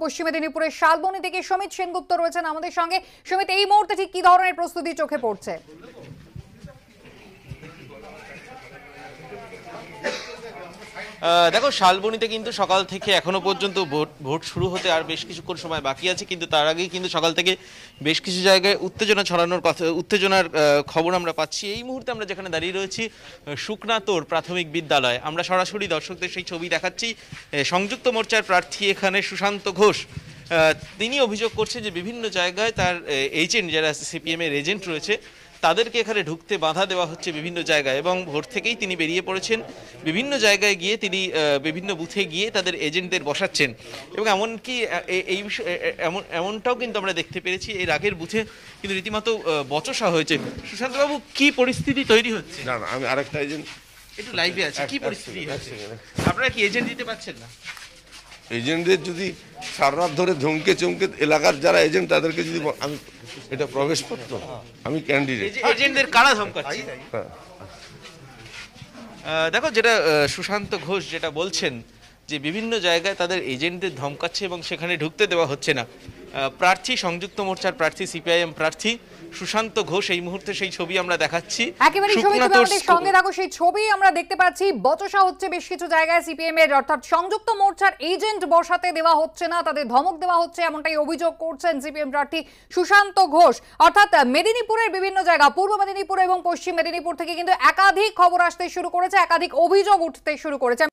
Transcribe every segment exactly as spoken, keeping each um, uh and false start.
पश्चिम मेदिनीपुर शालबनी থেকে সুমিত সেনগুপ্ত রয়েছেন আমাদের সঙ্গে। সুমিত, এই মুহূর্তে ঠিক কি ধরনের প্রস্তুতি চোখে পড়ছে? দেখো, শালবনীতে কিন্তু সকাল থেকে এখনো পর্যন্ত ভোট ভোট শুরু হতে আর বেশ কিছুক্ষণ সময় বাকি আছে, কিন্তু তার আগেই কিন্তু সকাল থেকে বেশ কিছু জায়গায় উত্তেজনা ছড়ানোর কথা, উত্তেজনার খবর আমরা পাচ্ছি। এই মুহূর্তে আমরা যেখানে দাঁড়িয়ে রয়েছি শুকনাতোর প্রাথমিক বিদ্যালয়, আমরা সরাসরি দর্শকদের সেই ছবি দেখাচ্ছি। সংযুক্ত মোর্চার প্রার্থী এখানে সুশান্ত ঘোষ, তিনি অভিযোগ করছেন যে বিভিন্ন জায়গায় তার এজেন্ট, যারা সিপিএম এর এজেন্ট রয়েছে, তাদেরকে এখানে ঢুকতে বাধা দেওয়া হচ্ছে বিভিন্ন জায়গায়। এবং ভোর থেকেই তিনি বেরিয়ে পড়েছেন, বিভিন্ন জায়গায় গিয়ে তিনি বিভিন্ন বুথে গিয়ে তাদের এজেন্টদের বসাচ্ছেন। এবং এমনকি এই বিষয় এমন এমনটাও কিন্তু আমরা দেখতে পেরেছি, এর আগের বুথে কিন্তু রীতিমতো বচসা হয়েছে। সুশান্তবাবু, কি পরিস্থিতি তৈরি হচ্ছে? না না, আমি আরেকটা এজেন্ট একটু লাইভে আছে, কি পরিস্থিতি হচ্ছে? আপনারা কি এজেন্ট দিতে পারছেন না? এজেন্টদের যদি সারা রাত ধরে ধমকে চমকে এলাকার যারা এজেন্ট তাদেরকে যদি আমি এটা প্রবেশ করতাম, আমি ক্যান্ডিডেট, এজেন্টদের কারা ধমকাচ্ছে? দেখো, যেটা সুশান্ত ঘোষ যেটা বলছেন যে বিভিন্ন জায়গায় তাদের এজেন্টদের ধমকাচ্ছে এবং সেখানে ঢুকতে দেওয়া হচ্ছে না। প্রার্থী, সংযুক্ত মোর্চার প্রার্থী, সিপিআইএম প্রার্থী সুশান্ত ঘোষ, এই মুহূর্তে সেই ছবি আমরা দেখাচ্ছি। একেবারে সঙ্গে থাকো, সেই ছবি আমরা দেখতে পাচ্ছি। বচসা হচ্ছে বেশ কিছু জায়গায়, সিপিএম এর অর্থাৎ সংযুক্ত মোর্চার এজেন্ট বসাতে দেওয়া হচ্ছে না, তাদের ধমক দেওয়া হচ্ছে, এমনটাই অভিযোগ করছেন সিপিএম প্রার্থী সুশান্ত ঘোষ। অর্থাৎ মেদিনীপুরের বিভিন্ন জায়গা, পূর্ব মেদিনীপুর এবং পশ্চিম মেদিনীপুর থেকে কিন্তু একাধিক খবর আসতে শুরু করেছে, একাধিক অভিযোগ উঠতে শুরু করেছে।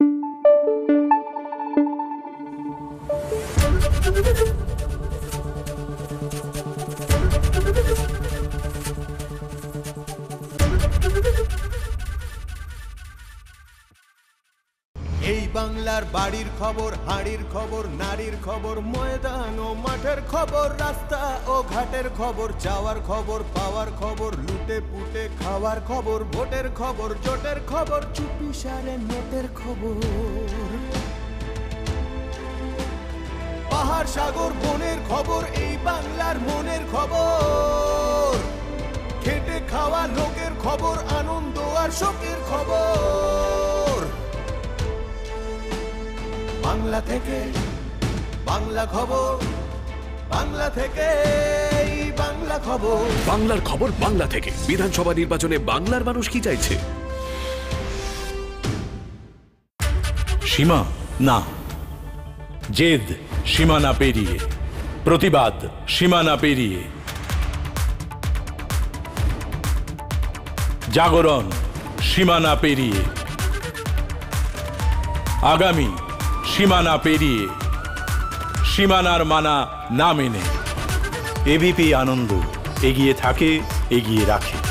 এই বাংলার বাড়ির খবর, হাড়ির খবর, নারীর খবর, ময়দান ও মাঠের খবর, রাস্তা ও ঘাটের খবর, যাওয়ার খবর, পাওয়ার খবর, লুটে পুটে খাওয়ার খবর, ভোটের খবর, জোটের খবর, চুপি সারে মেটের খবর, পাহাড় সাগর বনের খবর, এই বাংলার মনের খবর, খেটে খাওয়া লোকের খবর, আনন্দ আর শোকের খবর, বাংলা থেকে বাংলা খবর, বাংলা থেকে বাংলা খবর, বাংলার খবর বাংলা থেকে। বিধানসভা নির্বাচনে বাংলার মানুষ কি চাইছে? সীমা না, জেদ সীমানা পেরিয়ে, প্রতিবাদ সীমানা পেরিয়ে, জাগরণ সীমানা পেরিয়ে, আগামী সীমানা পেরিয়ে, সীমানার মানা না মেনে এবিপি আনন্দ এগিয়ে থাকে, এগিয়ে রাখে।